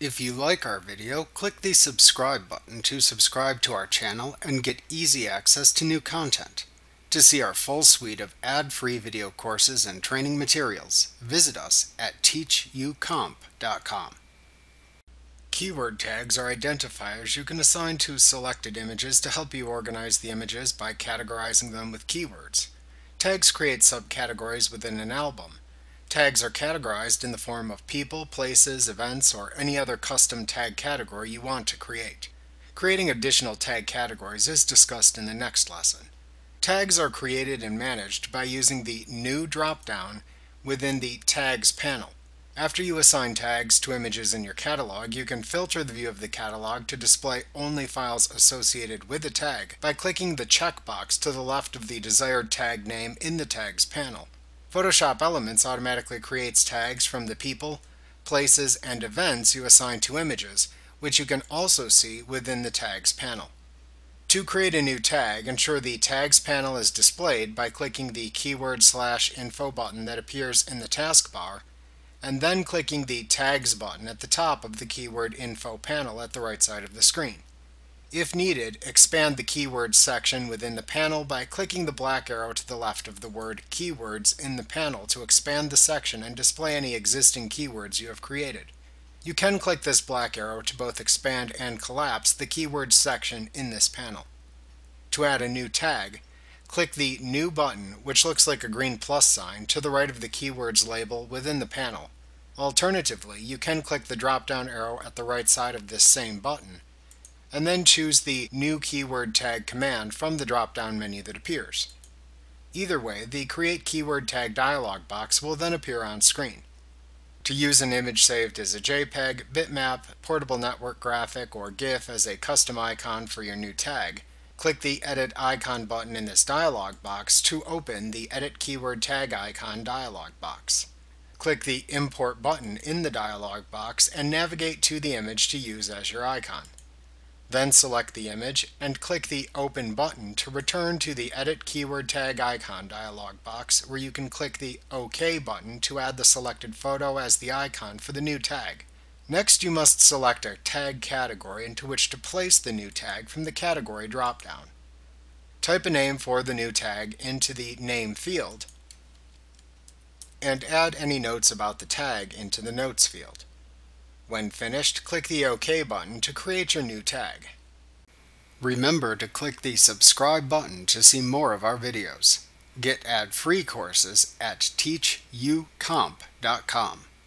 If you like our video, click the subscribe button to subscribe to our channel and get easy access to new content. To see our full suite of ad-free video courses and training materials, visit us at teachucomp.com. Keyword tags are identifiers you can assign to selected images to help you organize the images by categorizing them with keywords. Tags create subcategories within an album. Tags are categorized in the form of people, places, events, or any other custom tag category you want to create. Creating additional tag categories is discussed in the next lesson. Tags are created and managed by using the New drop-down within the Tags panel. After you assign tags to images in your catalog, you can filter the view of the catalog to display only files associated with a tag by clicking the checkbox to the left of the desired tag name in the Tags panel. Photoshop Elements automatically creates tags from the people, places, and events you assign to images, which you can also see within the Tags panel. To create a new tag, ensure the Tags panel is displayed by clicking the keyword /info button that appears in the taskbar, and then clicking the Tags button at the top of the Keyword Info panel at the right side of the screen. If needed, expand the Keywords section within the panel by clicking the black arrow to the left of the word Keywords in the panel to expand the section and display any existing keywords you have created. You can click this black arrow to both expand and collapse the Keywords section in this panel. To add a new tag, click the New button, which looks like a green plus sign, to the right of the Keywords label within the panel. Alternatively, you can click the drop-down arrow at the right side of this same button, and then choose the New Keyword Tag command from the drop-down menu that appears. Either way, the Create Keyword Tag dialog box will then appear on screen. To use an image saved as a JPEG, bitmap, portable network graphic, or GIF as a custom icon for your new tag, click the Edit Icon button in this dialog box to open the Edit Keyword Tag Icon dialog box. Click the Import button in the dialog box and navigate to the image to use as your icon. Then select the image and click the Open button to return to the Edit Keyword Tag Icon dialog box, where you can click the OK button to add the selected photo as the icon for the new tag. Next, you must select a tag category into which to place the new tag from the Category drop-down. Type a name for the new tag into the Name field and add any notes about the tag into the Notes field. When finished, click the OK button to create your new tag. Remember to click the Subscribe button to see more of our videos. Get ad-free courses at TeachUComp.com.